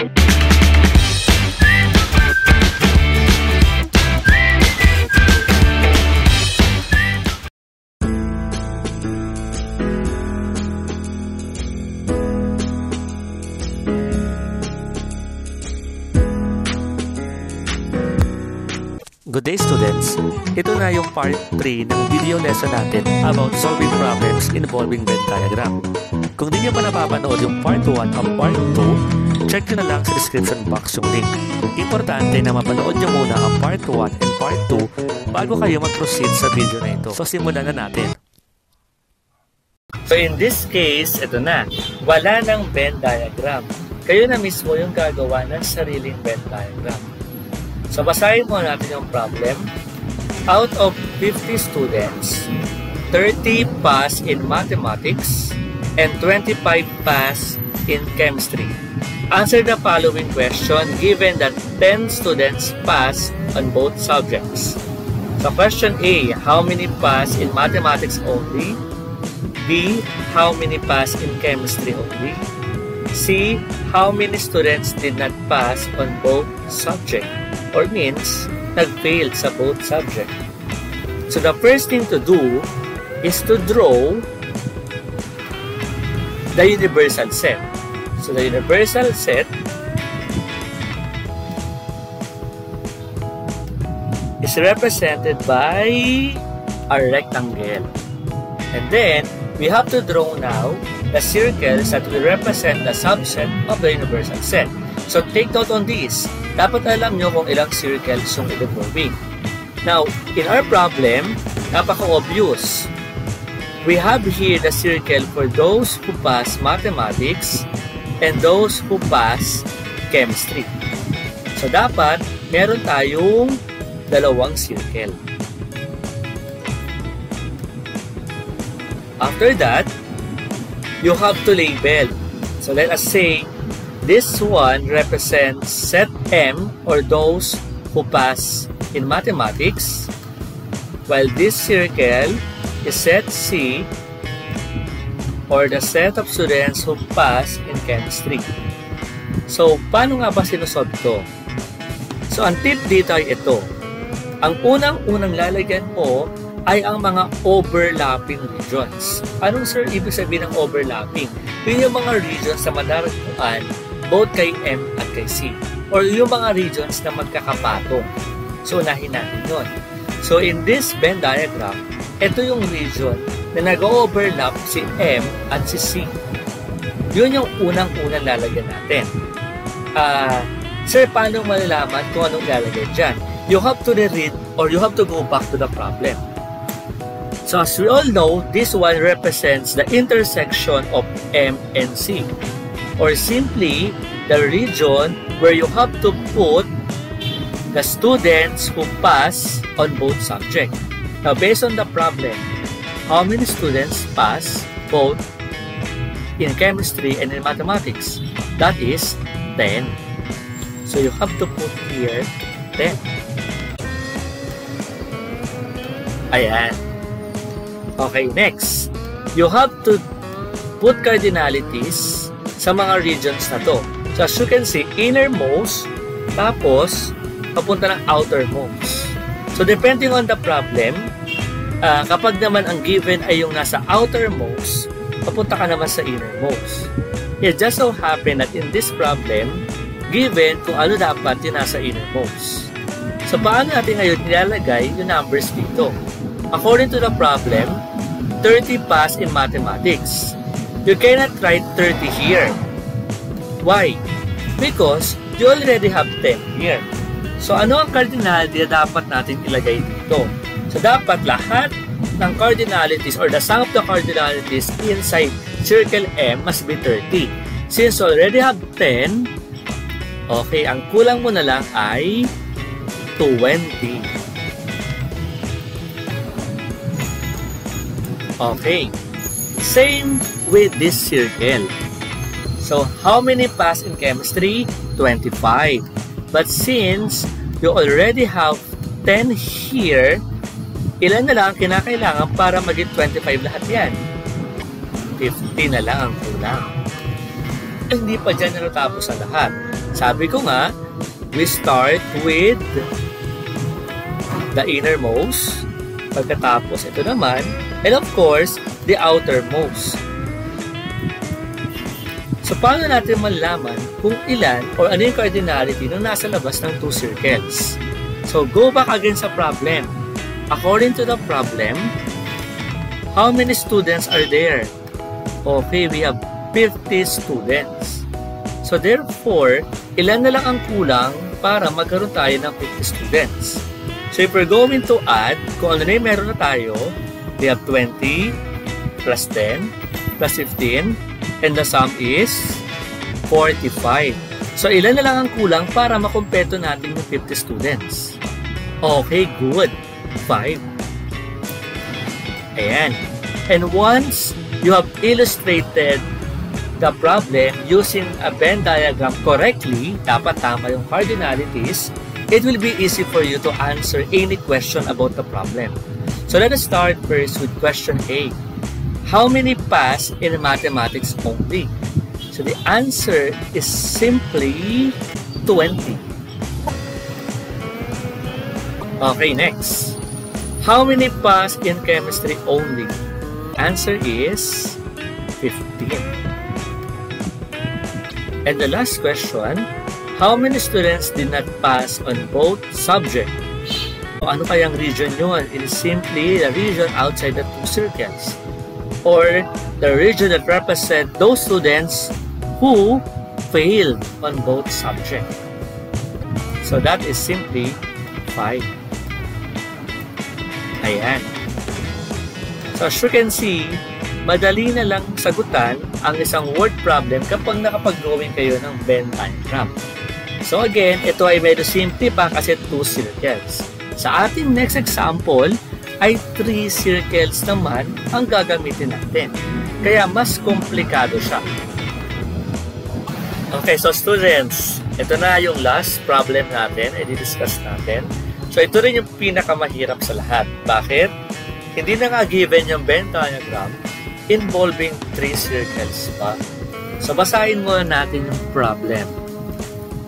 Good day, students! Ito na yung part 3 ng video lesson natin about solving problems involving Venn diagram. Kung di nyo pa napapanood yung part 1 at part 2, check nyo na lang sa description box yung link. Importante na mapanood nyo muna ang part 1 and part 2 bago kayo mag-proceed sa video na ito. So, simulan na natin. So, in this case, ito na. Wala ng Venn diagram. Kayo na mismo yung gagawa ng sariling Venn diagram. So, basahin mo natin yung problem. Out of 50 students, 30 pass in mathematics and 25 pass in chemistry. Answer the following question given that 10 students pass on both subjects. So, question A, how many pass in mathematics only? B, how many pass in chemistry only? C, how many students did not pass on both subjects? Or means, nag-fail sa both subject. So, the first thing to do is to draw the universal set. So, the universal set is represented by a rectangle. And then, we have to draw now the circles that will represent the subset of the universal set. So, take note on this. Dapat alam nyo kung ilang circles yung i-drawing. Now, in our problem, napaka-obvious. We have here the circle for those who pass mathematics and those who pass chemistry. So, dapat meron tayong dalawang circle. After that, you have to label. So, let us say, this one represents set M or those who pass in mathematics, while this circle is set C or the set of students who pass in chemistry. So, paano nga ba sinusolve to? So, ang tip dito ay ito. Ang unang-unang lalagyan mo ay ang mga overlapping regions. Anong sir ibig sabihin ng overlapping? Yun yung mga regions na madaragpuan both kay M at kay C. Or yung mga regions na magkakapatong. So, unahin natin yun. So, in this Venn diagram, ito yung region na nag-overlap si M at si C. Yun yung unang-unang lalagyan natin. Sir, paano malalaman kung anong lalagyan dyan? You have to reread or you have to go back to the problem. So, as we all know, this one represents the intersection of M and C. Or simply, the region where you have to put the students who pass on both subjects. Now, based on the problem, how many students pass both in chemistry and in mathematics? That is 10. So, you have to put here 10. Ayan. Okay, next. You have to put cardinalities sa mga regions na to. So, as you can see, innermost, tapos, papunta ng outermost. So, depending on the problem, kapag naman ang given ay yung nasa outermost, papunta ka naman sa innermost. It just so happened that in this problem, given kung ano dapat yung nasa innermost. So, paano natin ngayon nilalagay yung numbers dito? According to the problem, 30 pass in mathematics. You cannot write 30 here. Why? Because you already have 10 here. So, ano ang cardinality na dapat natin ilagay dito? So, dapat lahat ng cardinalities or the sum of the cardinalities inside circle M must be 30. Since you already have 10, okay, ang kulang mo na lang ay 20. Okay. Same with this circle. So, how many pass in chemistry? 25. But since you already have 10 here, ilan na lang ang kinakailangan para maging 25 lahat yan? 50 na lang ang kulang. Hindi pa dyan natapos ang lahat. Sabi ko nga, we start with the innermost, pagkatapos ito naman, and of course, the outermost. So, paano natin malaman kung ilan or ano yung cardinality nung nasa labas ng two circles? So, go back again sa problem. According to the problem, how many students are there? Okay, we have 50 students. So, therefore, ilan na lang ang kulang para magkaroon tayo ng 50 students? So, if we're going to add, kung ano na yung meron na tayo, we have 20 plus 10 plus 15 and the sum is 45. So, ilan na lang ang kulang para makumpleto natin yung 50 students? Okay, good. 5. Ayan. And once you have illustrated the problem using a Venn diagram correctly, dapat tama yung cardinalities, it will be easy for you to answer any question about the problem. So let us start first with question A. How many pass in mathematics only? So the answer is simply 20. Okay, next. How many pass in chemistry only? Answer is 15. And the last question, how many students did not pass on both subjects? So, ano kayang region yun? It is simply the region outside the two circles, or the region that represents those students who failed on both subjects. So that is simply 5. Ayan. So as you can see, madali na lang sagutan ang isang word problem kapag nakapag-drawing kayo ng Venn diagram. So again, ito ay medyo simple pa kasi 2 circles. Sa ating next example ay 3 circles naman ang gagamitin natin. Kaya mas komplikado siya. Okay, so students, ito na yung last problem natin, i-discuss natin. So ito rin yung pinakamahirap sa lahat. Bakit? Hindi na nga given yung Venn diagram involving 3 circles pa. So basahin muna natin yung problem.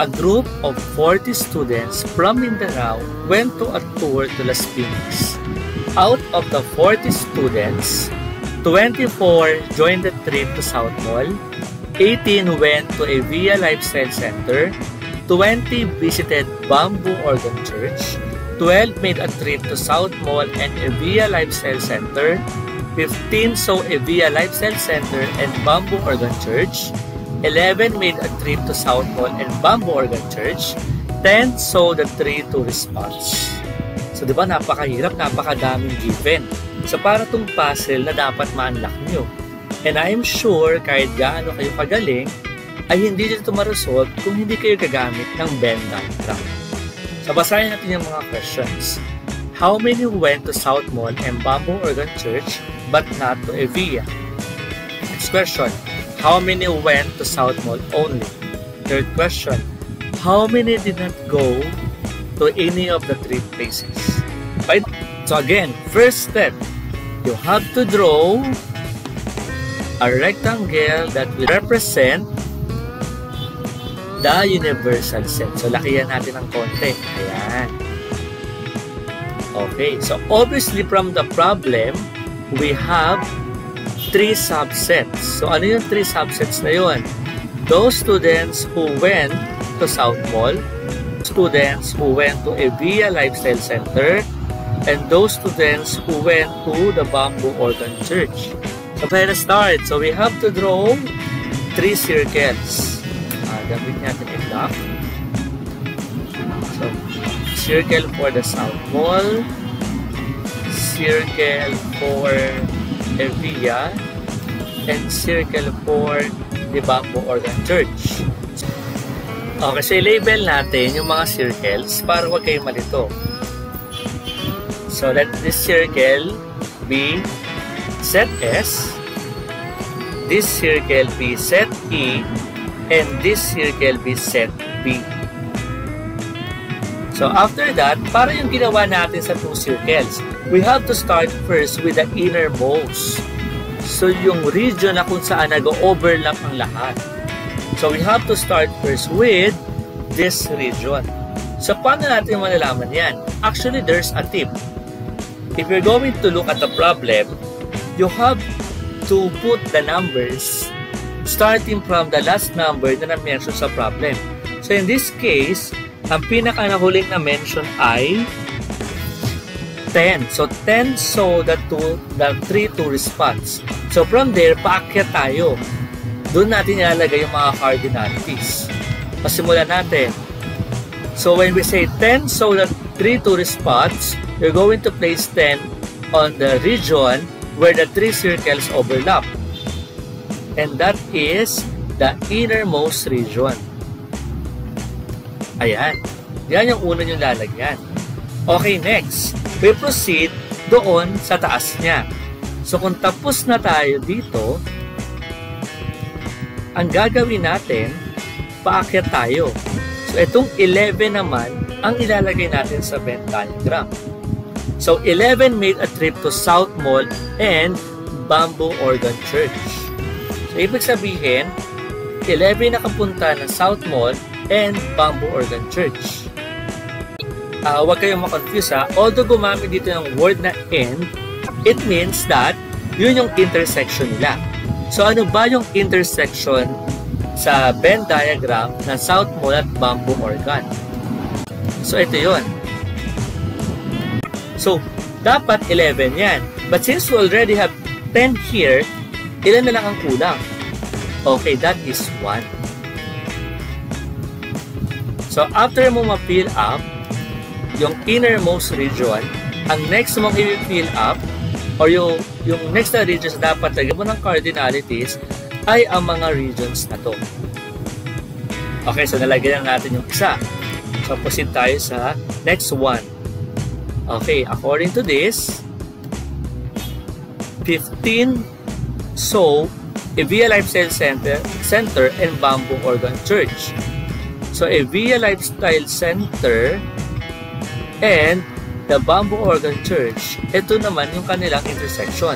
A group of 40 students from Mindanao went to a tour to Las Piñas. Out of the 40 students, 24 joined the trip to South Mall, 18 went to Evia Lifestyle Center, 20 visited Bamboo Organ Church, 12 made a trip to South Mall and Evia Lifestyle Center, 15 saw Evia Lifestyle Center and Bamboo Organ Church, 11 made a trip to South Mall and Bamboo Organ Church. 10 saw the 3 tourist spots. So, diba, napakahirap, napakadaming given. So, para itong puzzle na dapat ma-unlock nyo. And I'm sure, kahit gaano kayo kagaling, ay hindi dito ma-resolve kung hindi kayo gagamit ng Venn diagram. So, basahin natin yung mga questions. How many went to South Mall and Bamboo Organ Church but not to Evia? Next question. How many went to South Mall only? Third question, how many did not go to any of the 3 places? Right? So again, first step, you have to draw a rectangle that will represent the universal set. So lakihan natin ng konti. Ayan. Okay, so obviously from the problem, we have 3 subsets. So, ano yung 3 subsets na yun? Those students who went to South Mall, students who went to Evia Lifestyle Center, and those students who went to the Bamboo Organ Church. So, let us start. So, we have to draw 3 circles. Gamit natin yung block. So, circle for the South Mall, circle for Evia, and circle for the Bamboo Organ Church. Okay, so label natin yung mga circles para huwag kayo malito. So let this circle be set S, this circle be set E, and this circle be set B. So after that, para yung ginawa natin sa 2 circles, we have to start first with the innermost. So yung region na kung saan nag-overlap ang lahat. So we have to start first with this region. So, paano natin malalaman yan? Actually, there's a tip. If you're going to look at a problem, you have to put the numbers starting from the last number na na-mention sa problem. So, in this case, ang pinaka-nahuling na-mention ay 10. So, 10 so the 3 response. So, from there, paakyat tayo. Doon natin ilalagay yung mga cardinalities. Pasimulan natin. So when we say 10, so the 3 response, you're going to place 10 on the region where the 3 circles overlap. And that is the innermost region. Ayan. Yan yung una nyo lalagyan. Okay, next. We proceed doon sa taas niya. So kung tapos na tayo dito, ang gagawin natin, paakyat tayo. So, itong 11 naman ang ilalagay natin sa Venn diagram. So, 11 made a trip to South Mall and Bamboo Organ Church. So, ibig sabihin, 11 nakapunta ng South Mall and Bamboo Organ Church. Huwag kayong makonfuse ha. Although gumamit dito ng word na end, it means that yun yung intersection nila. So, ano ba yung intersection sa Venn diagram ng South Mall at Bamboo Organ? So, ito yun. So, dapat 11 yan. But since we already have 10 here, ilan na lang ang kulang? Okay, that is 1. So, after mo ma-fill up yung innermost region, ang next mong i-fill up or yung next na regions dapat lagyan mo ng cardinalities ay ang mga regions na to. Okay, so nalagyan natin yung isa. So, proceed tayo sa next one. Okay, according to this, 15, so, Evia Lifestyle Center and Bamboo Organ Church. So, Evia Lifestyle Center and the Bamboo Organ Church, ito naman yung kanilang intersection.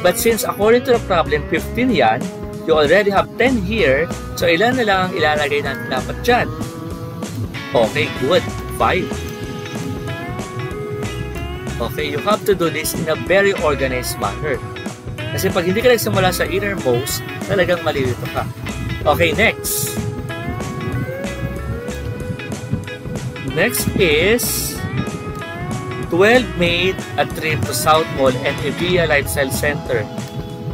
But since according to the problem, 15 yan, you already have 10 here, so ilan na lang ang ilalagay natin dapat dyan? Okay, good. 5. Okay, you have to do this in a very organized manner. Kasi pag hindi ka nagsimula sa innermost, talagang malilito ka. Okay, next. Next is 12 made a trip to South Mall and Evia Lifestyle Center.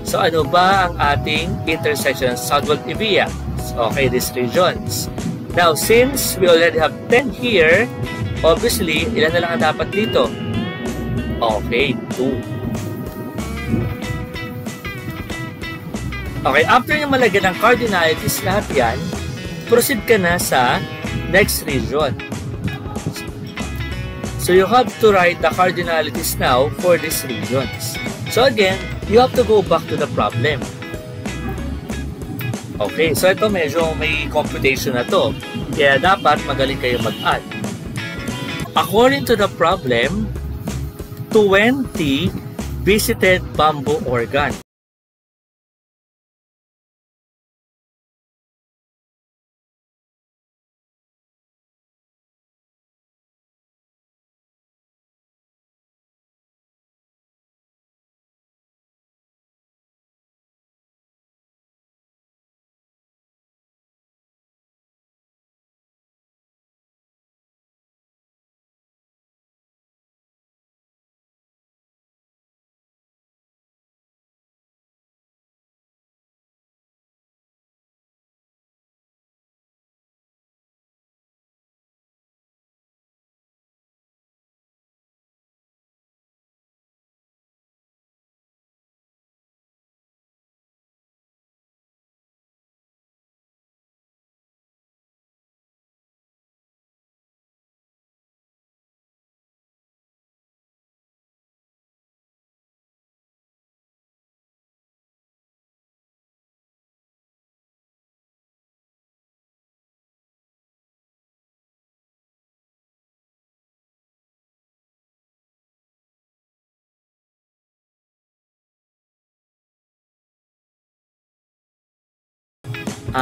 So, ano ba ang ating intersection sa Southwell Evia? Okay, these regions. Now, since we already have 10 here, obviously, ilan na lang ang dapat dito? Okay, 2. Okay, after yung malagyan ng cardinalities lahat yan, proceed ka na sa next region. So, you have to write the cardinalities now for these regions. So, again, you have to go back to the problem. Okay, so ito medyo may computation na to. Kaya dapat magaling kayo mag-add. According to the problem, 20 visited Bamboo Organ.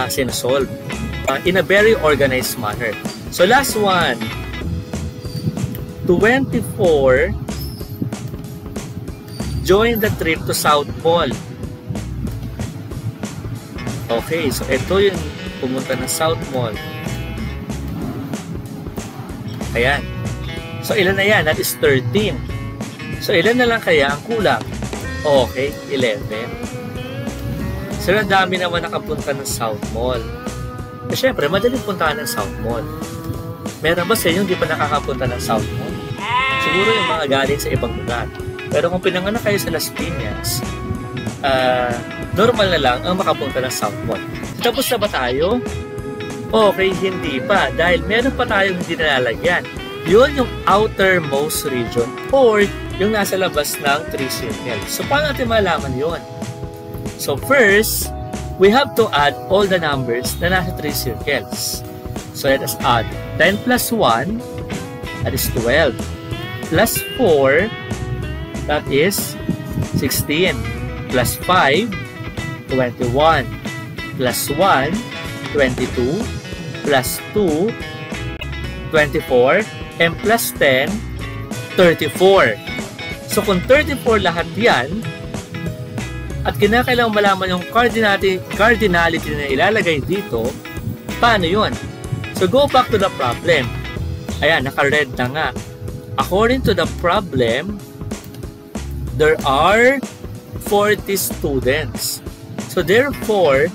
sinasolve in a very organized manner. So last one, 24, join the trip to South Mall. Okay, so ito yung pumunta ng South Mall. Ayan. So ilan na yan? That is 13. So ilan na lang kaya ang kulang? Okay, 11. So ang dami naman nakapunta ng South Mall. Eh, syempre, madaling puntahan ng South Mall. Meron ba sa inyo hindi pa nakakapunta ng South Mall? Siguro yung mga galing sa ibang lugar. Pero kung pinanganak kayo sa Las Piñas, normal na lang ang makapunta ng South Mall. So, tapos na ba tayo? Okay, hindi pa. Dahil meron pa tayong hindi nalalagyan. Yun yung outermost region or yung nasa labas ng 3 circle. So, paano natin malaman yun? So, first, we have to add all the numbers na nasa 3 circles. So, let us add 10 plus 1, that is 12. Plus 4, that is 16. Plus 5, 21. Plus 1, 22. Plus 2, 24. And plus 10, 34. So kung 34 lahat yan, at kinakailangan malaman yung cardinality na ilalagay dito, paano yun? So go back to the problem. Ayan, naka-red na nga. According to the problem, there are 40 students. So therefore,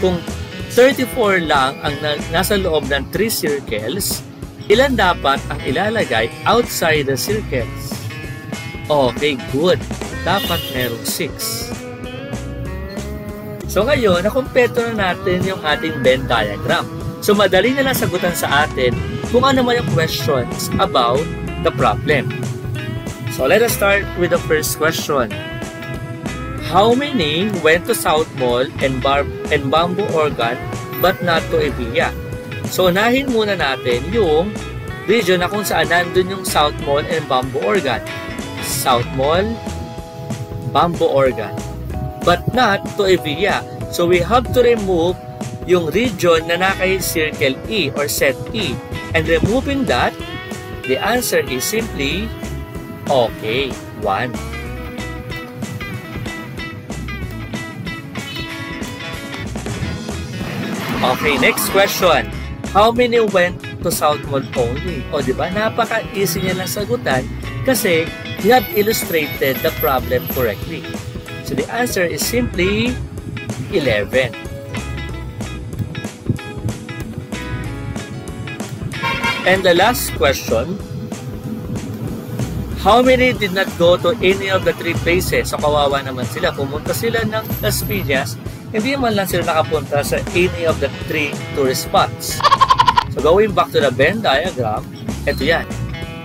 kung 34 lang ang nasa loob ng 3 circles, ilan dapat ang ilalagay outside the circles? Okay, good. Dapat merong 6. So ngayon, nakumpleto na natin yung ating Venn diagram. So madali na lang sagutan sa atin kung ano man yung questions about the problem. So let us start with the first question. How many went to South Mall and Bamboo Organ but not to Evia? So, unahin muna natin yung region na kung saan nandun yung South Mall and Bamboo Organ. South Mall, Bamboo Organ. But not to Evia. So, we have to remove yung region na naka circle E or set E. And removing that, the answer is simply, okay, 1. Okay, next question. How many went to South Mall only? O, diba? Napaka-easy niya lang sagutan kasi you have illustrated the problem correctly. So, the answer is simply 11. And the last question, how many did not go to any of the 3 places? So, kawawa naman sila. Pumunta sila ng Las Piñas, hindi man lang sila nakapunta sa any of the 3 tourist spots. So going back to the Venn diagram, ito yan.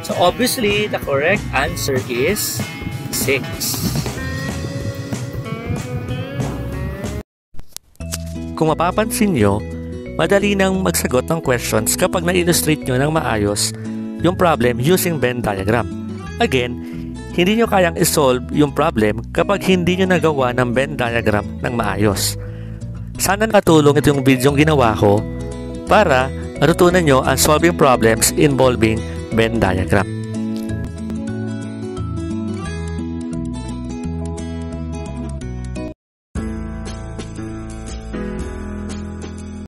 So obviously, the correct answer is 6. Kung mapapansin nyo, madali nang magsagot ng questions kapag na-illustrate nyo ng maayos yung problem using Venn diagram. Again, hindi nyo kayang isolve yung problem kapag hindi nyo nagawa ng Venn diagram ng maayos. Sana nakatulong itong video ginawa ko para matutunan nyo ang solving problems involving Venn diagram.